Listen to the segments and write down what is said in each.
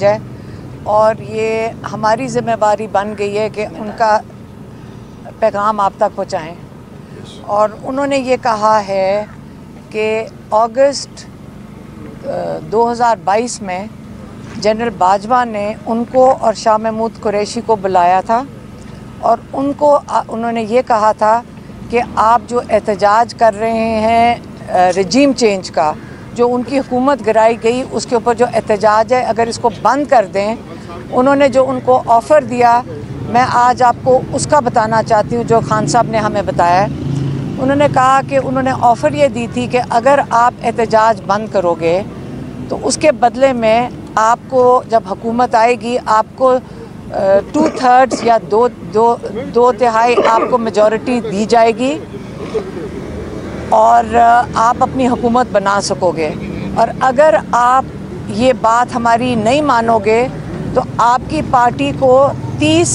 जाए और ये हमारी ज़िम्मेदारी बन गई है कि उनका पैगाम आप तक पहुँचाएँ। और उन्होंने ये कहा है कि अगस्त 2022 में जनरल बाजवा ने उनको और शाह महमूद कुरैशी को बुलाया था और उन्होंने ये कहा था कि आप जो एहतजाज कर रहे हैं रजीम चेंज का, जो उनकी हुकूमत गिराई गई उसके ऊपर जो एहतजाज है, अगर इसको बंद कर दें। उन्होंने जो उनको ऑफ़र दिया मैं आज आपको उसका बताना चाहती हूँ, जो खान साहब ने हमें बताया। उन्होंने कहा कि उन्होंने ऑफ़र ये दी थी कि अगर आप एहतजाज बंद करोगे तो उसके बदले में आपको जब हुकूमत आएगी आपको 2/3 या दो तिहाई आपको मेजॉरिटी दी जाएगी और आप अपनी हुकूमत बना सकोगे। और अगर आप ये बात हमारी नहीं मानोगे तो आपकी पार्टी को 30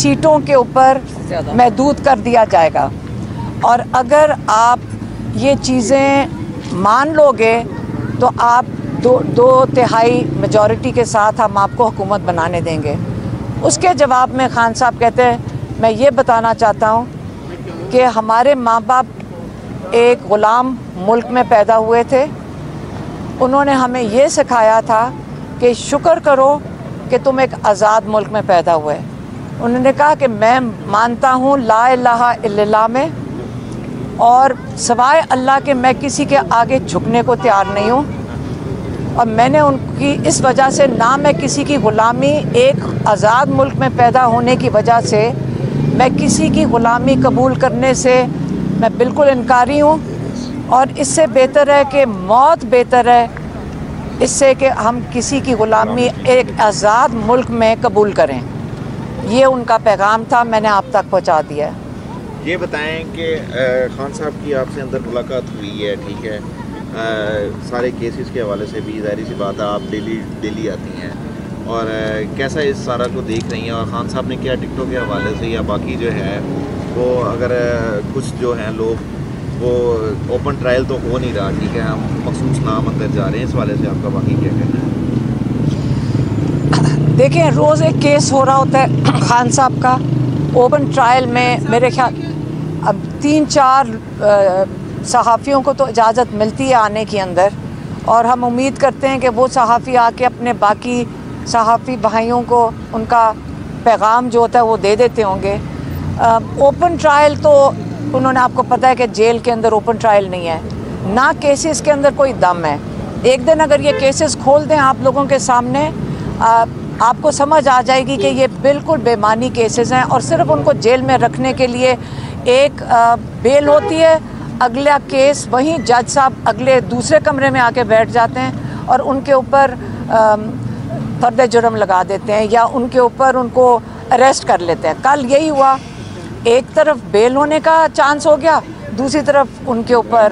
सीटों के ऊपर महदूद कर दिया जाएगा। और अगर आप ये चीज़ें मान लोगे तो आप 2/3 मेजॉरिटी के साथ हम आपको हुकूमत बनाने देंगे। उसके जवाब में खान साहब कहते हैं मैं ये बताना चाहता हूँ कि हमारे माँ बाप एक ग़ुलाम मुल्क में पैदा हुए थे। उन्होंने हमें ये सिखाया था कि शुक्र करो कि तुम एक आज़ाद मुल्क में पैदा हुए। उन्होंने कहा कि मैं मानता हूँ ला इलाहा इल्लल्लाह में और सवाए अल्लाह के मैं किसी के आगे झुकने को तैयार नहीं हूँ। और मैंने उनकी इस वजह से ना मैं किसी की ग़ुलामी, एक आज़ाद मुल्क में पैदा होने की वजह से मैं किसी की ग़ुलामी कबूल करने से मैं बिल्कुल इनकारी हूँ। और इससे बेहतर है कि मौत बेहतर है इससे कि हम किसी की ग़ुलामी एक आज़ाद मुल्क में कबूल करें। ये उनका पैगाम था, मैंने आप तक पहुँचा दिया। ये बताएँ कि खान साहब की आपसे अंदर मुलाकात हुई है, ठीक है, सारे केसेस के हवाले से भी जाहिर सी बात है आप डेली आती हैं और कैसा इस सारा को देख रही हैं और ख़ान साहब ने क्या टिकटों के हवाले से या बाकी जो है वो अगर कुछ जो हैं लोग वो ओपन ट्रायल तो हो नहीं रहा, ठीक है, हम मखसूस नाम अंदर जा रहे हैं, इस हवाले से आपका बाकी क्या कहना है? देखिए रोज़ एक केस हो रहा होता है खान साहब का ओपन ट्रायल में। मेरे ख्याल अब 3-4 सहाफ़ियों को तो इजाज़त मिलती है आने की अंदर और हम उम्मीद करते हैं कि वो सहाफ़ी आके अपने बाकी सहाफ़ी भाइयों को उनका पैगाम जो होता है वो दे देते होंगे। ओपन ट्रायल तो उन्होंने आपको पता है कि जेल के अंदर ओपन ट्रायल नहीं है, ना केसेस के अंदर कोई दम है। एक दिन अगर ये केसेस खोल दें आप लोगों के सामने आपको समझ आ जाएगी कि ये बिल्कुल बेमानी केसेस हैं और सिर्फ उनको जेल में रखने के लिए एक बेल होती है, अगला केस वहीं जज साहब अगले दूसरे कमरे में आके बैठ जाते हैं और उनके ऊपर फर्द जुर्म लगा देते हैं या उनके ऊपर उनको अरेस्ट कर लेते हैं। कल यही हुआ, एक तरफ बेल होने का चांस हो गया, दूसरी तरफ उनके ऊपर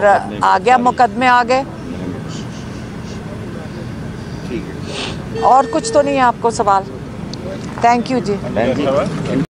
आ गया मुकदमे आ गए। और कुछ तो नहीं है आपको सवाल? Thank you ji.